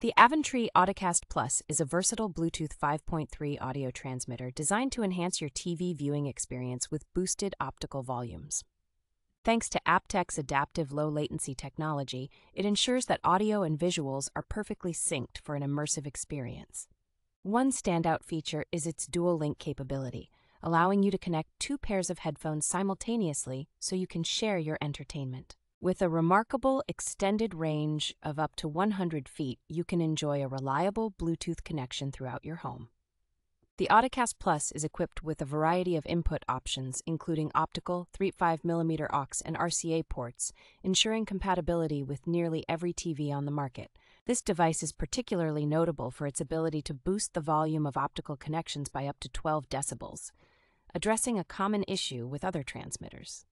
The Avantree Audikast Plus is a versatile Bluetooth 5.3 audio transmitter designed to enhance your TV viewing experience with boosted optical volumes. Thanks to Aptek's adaptive low-latency technology, it ensures that audio and visuals are perfectly synced for an immersive experience. One standout feature is its dual-link capability, allowing you to connect two pairs of headphones simultaneously so you can share your entertainment. With a remarkable extended range of up to 100 feet, you can enjoy a reliable Bluetooth connection throughout your home. The Audikast Plus is equipped with a variety of input options, including optical, 3.5mm aux, and RCA ports, ensuring compatibility with nearly every TV on the market. This device is particularly notable for its ability to boost the volume of optical connections by up to 12 decibels, addressing a common issue with other transmitters.